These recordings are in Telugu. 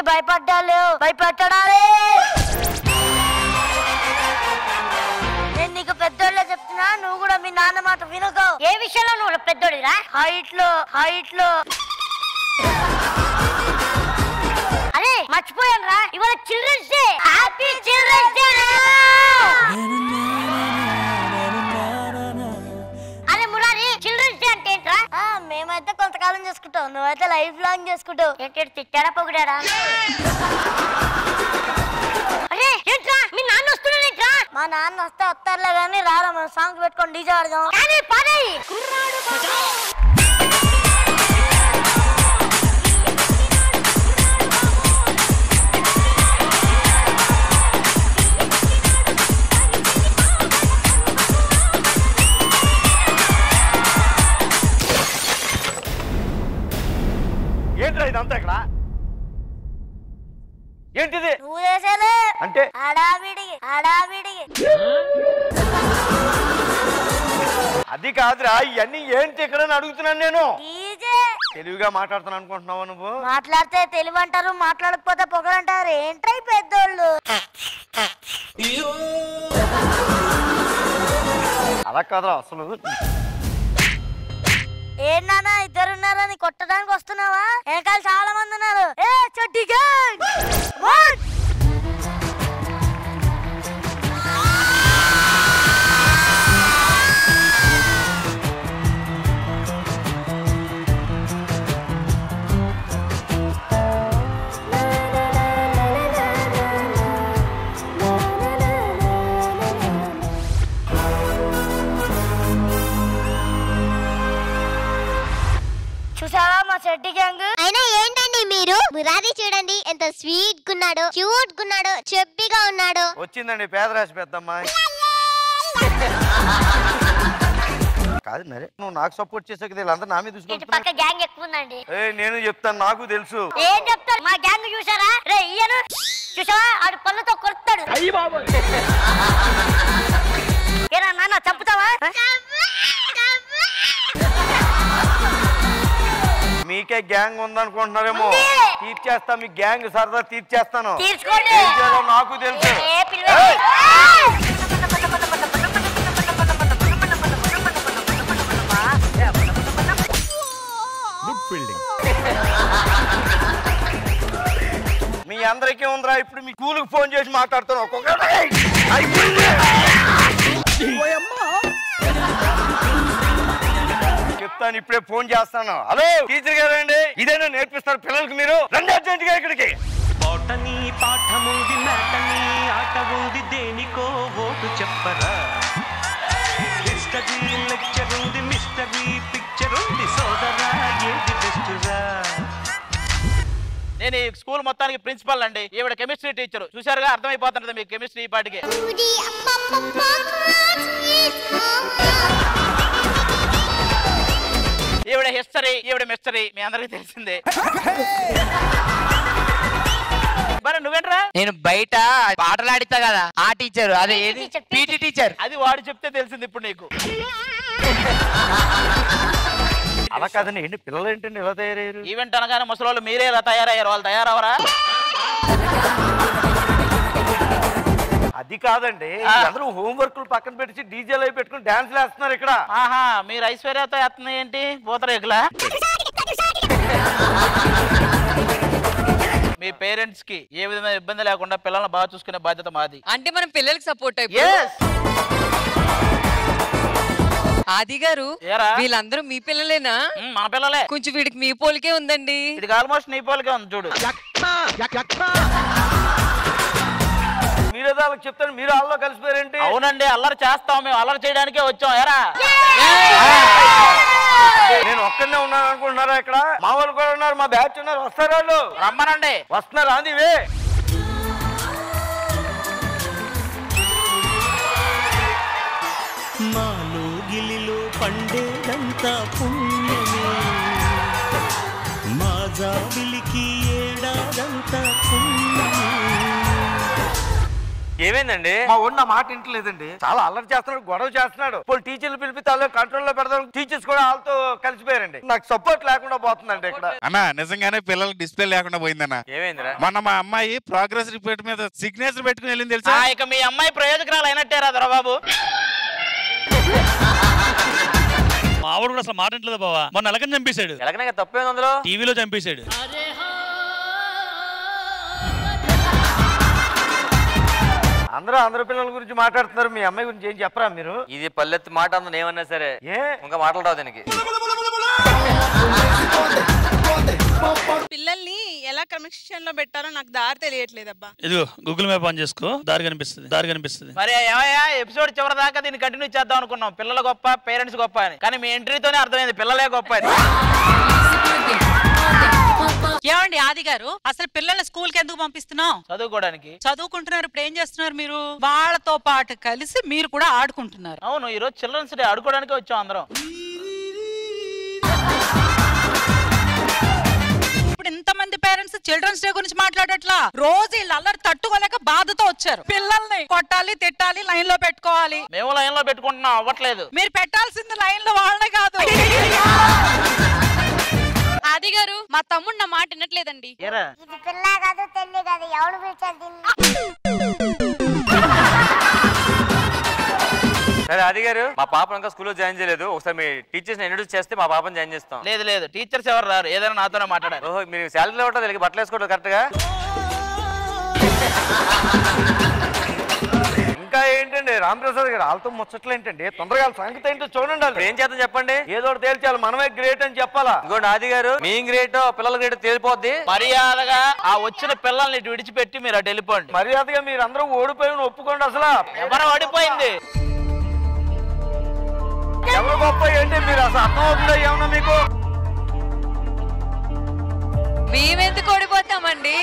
అందరినీ భయపెట్టడా రే? నేను నీకు పెద్దోళ్ళ చెప్తున్నా, నువ్వు కూడా మీ నాన్న మాట వినకో. ఏ విషయంలో నువ్వు పెద్దోడిరా? హైట్ లో అరే మర్చిపోయాను రా, ఇవాళ children's day. Happy children's day. మేమైతే కొంతకాలం చేసుకుంటావు, నువ్వైతే లైఫ్ లాంగ్ చేసుకుంటావు. ఏంటి తిట్టాడా పొగిడాడా? మీ నాన్న వస్తున్నాడేంట్రా? మా నాన్న వస్తే వస్తారులే కానీ రారా, మనం సాంగ్ పెట్టుకొని డీజే ఆడదాం. ఏంటిది అంటే అది కాదురా, ఇవన్నీ ఏంటి ఇక్కడ అని అడుగుతున్నాను నేను. తెలుగుగా మాట్లాడుతాను అనుకుంటున్నావు నువ్వు? మాట్లాడితే తెలుగు అంటారు, మాట్లాడకపోతే పొగలంటారు. ఏంట్రై పెద్దోళ్ళు అలా కాదురా అసలు. ఏ నాన్న ఇద్దరున్నారని కొట్టడానికి వస్తున్నావా? వెనకాల చాలా మంది ఉన్నారు. చూసావా మా చెడ్డి గ్యాంగ్? అయినా ఏంటండి మీరు? మురారి చూడండి ఎంత స్వీట్ గున్నాడో, క్యూట్ గున్నాడో, చెప్పిగా ఉన్నాడో. వచ్చిందండి పేదరాశి పెద్దమ్మ. కాదు మరే నువ్వు నాకు సపోర్ట్ చేసావు కదా, వీళ్ళందరూ నా మీద చూసుకుంటా. పక్క గ్యాంగ్ ఎక్కువ ఉందండి. ఏ నేను చెప్తాను, నాకు తెలుసు. ఏం చెప్తారు? మా గ్యాంగ్ చూసారా రే, ఇయ్యను చూసావా ఆడు పళ్ళతో కొడతాడు. అయ్యి బాబోయ్, ఏరా నాన్న చంపుతావా? మీకే గ్యాంగ్ ఉందనుకుంటున్నారేమో, తీర్చేస్తా. మీ గ్యాంగ్ సరదా తీర్చేస్తాను, నాకు తెలుసు. మీ అందరికీ ఉందిరా, ఇప్పుడు మీ స్కూల్కి ఫోన్ చేసి మాట్లాడుతాను. చెప్తాను, ఇప్పుడే ఫోన్ చేస్తాను. హలో టీచర్ గారు అండి, ఇదేనా నేర్పిస్తారు పిల్లలకి మీరు? రండి అర్జెంట్ గా ఇక్కడికి. పాటని పాఠం ఉంది, మాటని ఆట ఉంది, దేనికో ఓటు చెప్పరా. హిస్టరీ లెక్చర్ ఉంది, మిస్టరీ పిక్చర్ ఉంది, సోదరా ఏది బెస్ట్ రా. నేను ఈ స్కూల్ మొత్తానికి ప్రిన్సిపల్ అండి, ఈవిడ కెమిస్ట్రీ టీచర్. చూసారుగా అర్థమైపోతుంది మీకు కెమిస్ట్రీ ఈ పాటికి. ఈవిడ హిస్టరీ, ఈవిడ మిస్టరీ, మీ అందరికి తెలిసిందే. మరి నువ్వేంట్రా? నేను బయట పాటలు ఆడితా కదా, ఆ టీచర్ అదే ఏది పీటీ టీచర్, అది వాడు చెప్తే తెలిసింది ఇప్పుడు నీకు. అలా కాదని ఏంటి పిల్లలు ఏంటండి ఎలా తయారయ్యారు? ఈవెంట్ అనగానే ముసలోళ్ళు మీరే ఇలా తయారయ్యారు, వాళ్ళు తయారవరా? అది కాదండి, అందరూ హోంవర్క్ పక్కన పెట్టి డీజేలు అవి పెట్టుకుని డాన్స్ వేస్తున్నారు ఇక్కడ. ఆహా, మీరు ఐశ్వర్యతో వేస్తున్నా ఏంటి పూతరేకులా? మీ పేరెంట్స్ కి ఏ విధమైన ఇబ్బంది లేకుండా పిల్లల్ని బాగా చూసుకునే బాధ్యత మాది. అంటే మనం పిల్లలకి సపోర్ట్ అయిపోయి. ఆది గారు, వీళ్ళందరూ మీ పిల్లలేనా? మా పిల్లలే, కొంచెం వీడికి మీ పోలికే ఉందండి. ఇది ఆల్మోస్ట్ నీ పోలికే ఉంది చూడు. మీరేదో వాళ్ళకి చెప్తాను, మీరు అల్లో కలిసిపోయారేంటి? అవునండి, అల్లరి చేస్తాం మేము, అల్లరి చేయడానికే వచ్చాం. ఎరా నేను ఒక్కనే ఉన్నాను అనుకుంటున్నారా? ఇక్కడ మా వాళ్ళు కూడా ఉన్నారు, మా బ్యాచ్ ఉన్నారు. వస్తారు వాళ్ళు, రమ్మనండి. వస్తున్నారు అందివే. మాలో గిలిలో పండేదంతా పుణ్యమే, మా జాబిలికి ఏడాదంతా పుణ్యమే. చాలా అల్లరి చేస్తున్నాడు, గొడవ చేస్తున్నాడు. టీచర్లు పిలిపితే కంట్రోల్ లో పెడతారు. టీచర్స్ కూడా వాళ్ళతో కలిసిపోయారండి. నాకు సపోర్ట్ లేకుండా పోతుందండి ఇక్కడ. అన్నా నిజంగానే పిల్లలు డిస్ప్లే లేకుండా పోయిందన్నా. ఏమైందిరా? మన మా అమ్మాయి ప్రోగ్రెస్ రిపోర్ట్ మీద సిగ్నేచర్ పెట్టుకుని వెళ్ళింది తెలుసా? ఇక మీ అమ్మాయి ప్రయోజకరాలు అయినట్టేరా దొరబాబు. మా ఆవిడ కూడా అసలు మాట్లాడలేదు బావా. మొన్న ఎలకని చంపేశాడు. ఎలకనగా తప్పేంది అందులో? టీవీలో చంపేశాడు. అందరూ అందరు పిల్లల గురించి మాట్లాడుతున్నారు. మీ అమ్మాయి గురించి ఏం చెప్పరా మీరు? ఇది పల్లెత్తు మాట అందరూ ఏమన్నా సరే ఇంకా మాట్లాడరావు దీనికి. పిల్లల్ని ఎలా క్రమశిక్షణ లో పెట్టాలో నాకు దారి తెలియట్లేదు అబ్బా. ఇదిగో గూగుల్ మ్యాప్ ఆన్ చేసుకో, దారి కనిపిస్తుంది, దారి కనిపిస్తుంది. మరి ఏమయ్యా ఎపిసోడ్ చివరి దాకా దీన్ని కంటిన్యూ చేద్దాం అనుకున్నాం. పిల్లల గొప్ప, పేరెంట్స్ గొప్ప అని. కానీ మీ ఎంట్రీతోనే అర్థమైంది పిల్లలే గొప్ప. ఏమండి ఆది గారు, అసలు పిల్లల్ని స్కూల్ కి ఎందుకు పంపిస్తున్నాం? చదువుకోవడానికి. చదువుకుంటున్నారు. ఇప్పుడు ఏం చేస్తున్నారు మీరు? వాళ్ళతో పాటు కలిసి మీరు కూడా ఆడుకుంటున్నారు. అవును, ఈ రోజు చిల్డ్రన్స్ డే, ఆడుకోవడానికి వచ్చాం అందరం. ఇంతమంది పేరెంట్స్ చిల్డ్రన్స్ డే గురించి మాట్లాడట్లా. రోజు వీళ్ళు అల్లరి తట్టుకోలేక బాధతో వచ్చారు. పిల్లల్ని కొట్టాలి, తిట్టాలి, లైన్ లో పెట్టుకోవాలి. మేము లైన్ లో పెట్టుకుంటున్నాం, అవ్వట్లేదు. మీరు పెట్టాల్సింది లైన్ లో వాళ్ళనే కాదు. ఆది గారు, మా తమ్ముడు నా మాట వినట్లేదండి. సరే ఆది గారు, మా పాప ఇంకా స్కూల్లో జాయిన్ చేయలేదు. ఒకసారి మీ టీచర్స్ ఇంట్రడ్యూస్ చేస్తే మా పాపను జాయిన్ చేస్తాం. లేదు లేదు, టీచర్స్ ఎవరు రారు, ఏదైనా నాతోనే మాట్లాడారు. ఓహో, మీరు శాలరీలో ఉంటారు, తెలియదు బట్టలు వేసుకోవట్లేదు కరెక్ట్గా. ఇంకా ఏంటండి రామప్రసాద్ గారు, వాళ్ళతో ముచ్చట్లు ఏంటండి? తొందరగా సంగతి ఏంటో చూడండి. ఏం చేద్దాం చెప్పండి? ఏదో తేల్చాలి, మనమే గ్రేట్ అని చెప్పాలా? ఇంకోటి ఆది గారు, మీ గ్రేట్ పిల్లల గ్రేట్ తేలిపోద్ది. మర్యాదగా ఆ వచ్చిన పిల్లల్ని విడిచిపెట్టి మీరు అటు వెళ్ళిపోండి. మర్యాదగా మీరు అందరూ ఓడిపోయి ఒప్పుకోండి. అసలు ఎవరు ఓడిపోయింది? ఎవరు గొప్ప ఏంటి మీరు అసలు అర్థం అవుతుందా ఏమన్నా మీకు? మేమెందుకు ఓడిపోతామండి?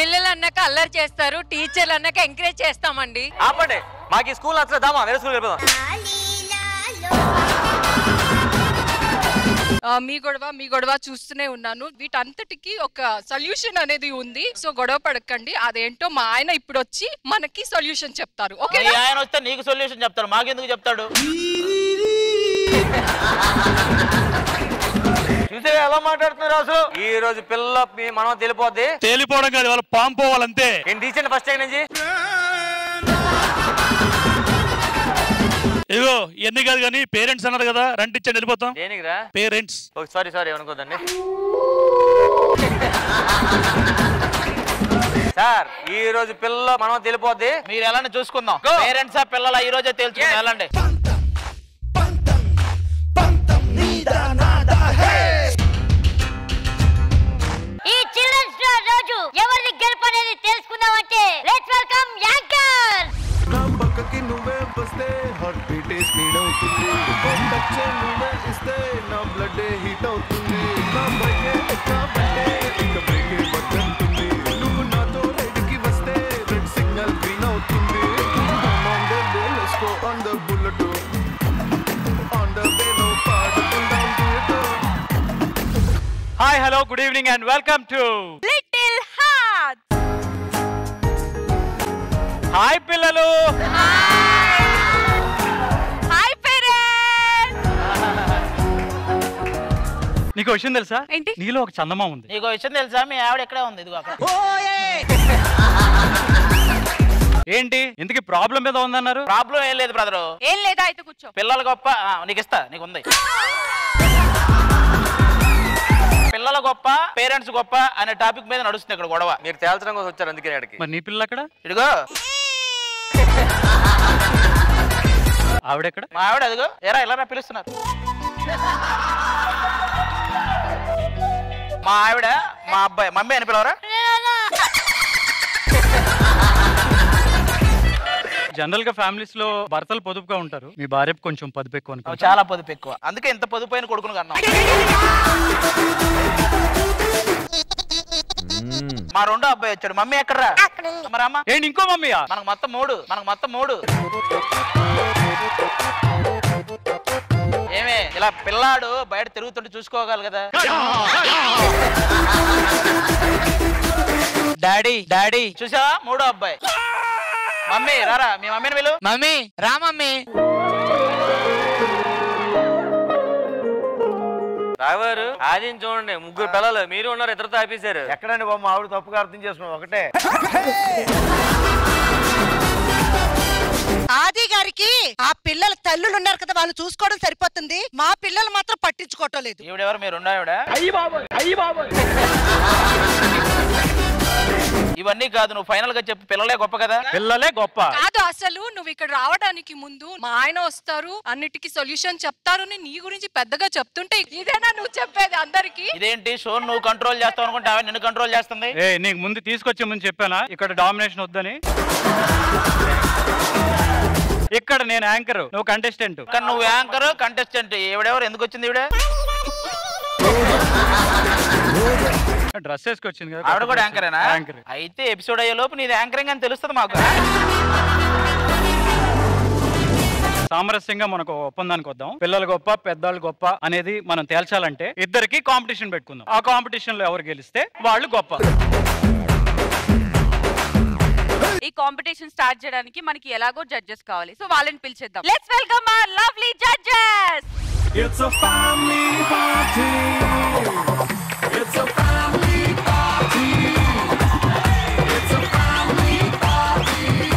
పిల్లలు అన్నాక అల్లరి చేస్తారు, టీచర్లు అన్నాక ఎంకరేజ్ చేస్తామండి. ఆపండి, మాకు ఈ స్కూల్ అసలు దామా, వేరే స్కూల్ వెళ్ళిపోదాం. మీ గొడవ చూస్తూనే ఉన్నాను. వీటంతటికి ఒక సొల్యూషన్ అనేది ఉంది. సో గొడవ పడకండి. అదేంటో మా ఆయన ఇప్పుడు వచ్చి మనకి సొల్యూషన్ చెప్తారు. ఓకే, ఆయన వస్తే నీకు సొల్యూషన్ చెప్తారు. మాకెందుకు చెప్తాడు? చూసే ఎలా మాట్లాడుతున్నారు అసలు. ఈ రోజు పిల్ల మనం తెలిపోద్ది. తెలిపోవడం కాదు, వాళ్ళు పాము పోవాలంతే. నేను రీసెంట్ ఫస్ట్ టైం నుంచి ఇగో ఇవన్నీ కాదు కానీ పేరెంట్స్ అన్నారు కదా, రంటిచ్చండి వెళ్ళిపోతాం. దేనికిరా పేరెంట్స్? సారీ సారీ అనుకోదండి సార్. ఈ రోజు పిల్ల మనం తెలిపోద్ది. మీరు ఎలా చూసుకుందాం. పేరెంట్స్ ఆ పిల్లల ఈ రోజే తెలుసుకుందాం. వెళ్ళండి. ఈ చిల్డ్రన్స్ డే రోజు ఎవరిది గెలుపు అనేది తెలుసుకుందాం అంటే let's welcome anchors. Hi, hello, good evening and welcome to Little Hearts. Hi పిల్లలు. నీకు విషయం తెలుసా? నీలో ఒక చందమా ఉంది. నీకు విషయం తెలుసా? మీ ఆవిడ ఎక్కడే ఉంది. ఏంటి ఇంతకీ ప్రాబ్లం ఏదో ఉందన్నారు? ప్రాబ్లం ఏం లేదు బ్రదర్. ఏం లేదా? అయితే కూర్చో. పిల్లలు గొప్ప నీకు ఇస్తా, నీకు ఉంది. పిల్లల గొప్ప, పేరెంట్స్ గొప్ప అనే టాపిక్ మీద నడుస్తుంది ఇక్కడ గొడవ. మీరు తేల్చడం కోసం వచ్చారు అందుకే. అక్కడికి మరి నీ పిల్లలు అక్కడ. ఇదిగో ఆవిడ ఎక్కడ? మా ఆవిడ అదిగో. ఎరా ఎలా పిలుస్తున్నారు? మా ఆవిడ మా అబ్బాయి మమ్మీ అని పిలవరా? జనరల్ గా ఫ్యామిలీస్ లో భర్తలు పొదుపుగా ఉంటారు. మీ భార్య కొంచెం పొదుపు ఎక్కువ. చాలా పొదుపు ఎక్కువ, అందుకే ఇంత పొదుపు అయిన కొడుకును కన్నా. మా రెండో అబ్బాయి వచ్చాడు. మమ్మీ ఎక్కడరా? మరమ్మా ఏంటి ఇంకో మమ్మీయా? మనకు మొత్తం మూడు. ఇలా పిల్లాడు బయట తిరుగుతుంటే చూసుకోవాలి కదా. డాడీ డాడీ చూసావా మూడో అబ్బాయి. మమ్మీ రారా, మీ మమ్మీని పిలు. మమ్మీ రా మమ్మీ. రావారు ఆది చూడండి, ముగ్గురు పిల్లలు మీరు ఉన్నారు, ఇద్దరు తాపేశారు. ఎక్కడండి బొమ్మ, ఆవిడ తప్పుగా అర్థం చేసుకున్నాం ఒకటే. ఆది గారికి ఆ పిల్లల తల్లులు ఉన్నారు కదా, వాళ్ళు చూసుకోవడం సరిపోతుంది, మా పిల్లలు మాత్రం పట్టించుకోవటం లేదు. ఈవిడెవరు, మీరున్నా ఈవిడ? ఇవన్నీ కాదు, నువ్వు ఫైనల్ గా చెప్పు, పిల్లలే గొప్ప కదా. పిల్లలే గొప్ప కాదు అసలు. నువ్వు ఇక్కడ రావడానికి ముందు మా ఆయన వస్తారు, అన్నిటికీ సొల్యూషన్ చెప్తారు, నీ గురించి పెద్దగా చెప్తుంటే ఇదేనా నువ్వు చెప్పేది అందరికి? ఇదేంటి షో నువ్వు కంట్రోల్ చేస్తావు అనుకుంటే ఆమె నిన్ను కంట్రోల్ చేస్తుంది. నీకు ముందు తీసుకొచ్చే ముందు చెప్పానా ఇక్కడ డామినేషన్ వద్దని? ఇక్కడ నేను యాంకర్, నువ్వు కంటెస్టెంట్. నువ్వు యాంకర్, కంటెస్టెంట్. ఎవడెవరు ఎందుకు వచ్చింది? ఇవిడ డ్రెస్ వేసుకొచ్చింది కదా. ఆవిడ కూడా యాంకరేనా? యాంకర్ అయితే ఎపిసోడ్ అయ్యే లోపు నీది యాంకరింగ్ అని తెలుస్తుంది మాకు. సామరస్యంగా మనకు ఒప్పందానికి వద్దాం. పిల్లలు గొప్ప పెద్దవాళ్ళు గొప్ప అనేది మనం తేల్చాలంటే ఇద్దరికి కాంపిటీషన్ పెట్టుకుందాం. ఆ కాంపిటీషన్ లో ఎవరు గెలిస్తే వాళ్ళు గొప్ప. ఈ కాంపిటీషన్ స్టార్ట్ చేయడానికి మనకి ఎలాగో జడ్జెస్ కావాలి, సో వాళ్ళని పిలిచేద్దాం. Let's welcome our lovely judges. It's a family party. It's a family party. It's a family party.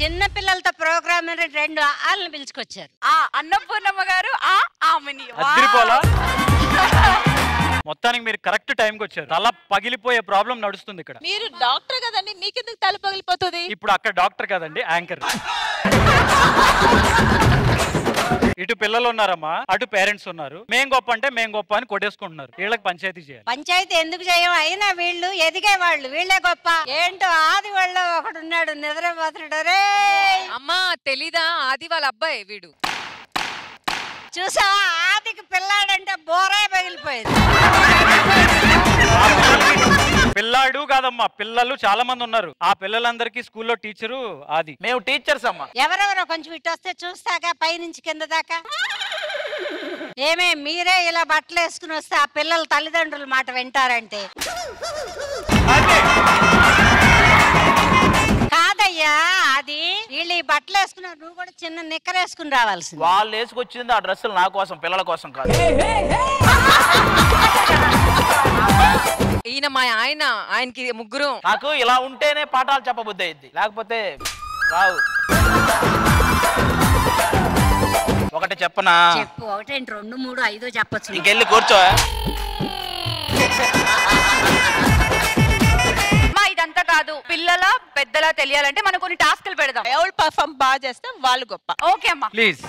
చిన్న పిల్లలతో ప్రోగ్రామ్ రెండు ఆళ్ళని పిలుచుకొచ్చారు. ఆ అన్నపూర్ణమ్మ గారు, ఆ ఆమెని మొత్తానికి మీరు కరెక్ట్ టైం కి వచ్చారు. తల పగిలిపోయే ప్రాబ్లం నడుస్తుంది ఇక్కడ. మీరు డాక్టర్ కదండి, మీకెందుకు తల పగిలిపోతుంది? ఇప్పుడు అక్కడ డాక్టర్ కదండి, యాంకర్. ఇటు పిల్లలు ఉన్నారమ్మా, అటు పేరెంట్స్ ఉన్నారు. మేం గొప్ప అంటే మేం గొప్ప అని కొట్టేసుకుంటున్నారు. వీళ్ళకి పంచాయతీ చేయాలి. పంచాయతీ ఎందుకు చేయం? అయినా వీళ్ళు ఎదిగే వాళ్ళు, వీళ్ళే గొప్ప. ఏంటో ఆది వాళ్ళ ఒకడు ఉన్నాడు నిద్రపోతుడరే. అమ్మా తెలీదా ఆది వాళ్ళ అబ్బాయి వీడు. చూసావా ఆదికి పిల్లాడంటే బోరే పగిలిపోయింది. పిల్లాడు కాదమ్మా, పిల్లలు చాలా మంది ఉన్నారు. ఆ పిల్లలందరికీ స్కూల్లో టీచరు ఆది. మేము టీచర్స్ అమ్మా. ఎవరెవరో కొంచెం ఇటు వస్తే చూస్తాక పై నుంచి కింద దాకా. ఏమే మీరే ఇలా బట్టలు వేసుకుని వస్తే ఆ పిల్లల తల్లిదండ్రుల మాట వింటారంటే? కాదయ్యా అది, వీళ్ళు ఈ బట్టలు వేసుకున్నారు, నువ్వు కూడా చిన్న నిక్కర వేసుకుని రావాల్సింది. వాళ్ళు వేసుకొచ్చింది ఆ డ్రెస్సులు నా కోసం, పిల్లల కోసం కాదు. ఈయన మా ఆయన, ఆయనకి ముగ్గురు. నాకు ఇలా ఉంటేనే పాఠాలు చెప్పబుద్ధి అయింది, లేకపోతే రావు. ఒకటి చెప్పనా? చెప్పు. ఒకటేంటి, రెండు మూడు ఐదో చెప్పచ్చు. ఇంకెళ్ళి కూర్చో. ఇదంతా కాదు, పిల్లల పెద్దలా తెలియాలంటే మనం కొన్ని టాస్క్లు పెడదాం. ఎవరు పర్ఫామ్ బాగా చేస్తే వాళ్ళు గొప్ప. ఓకే అమ్మా ప్లీజ్.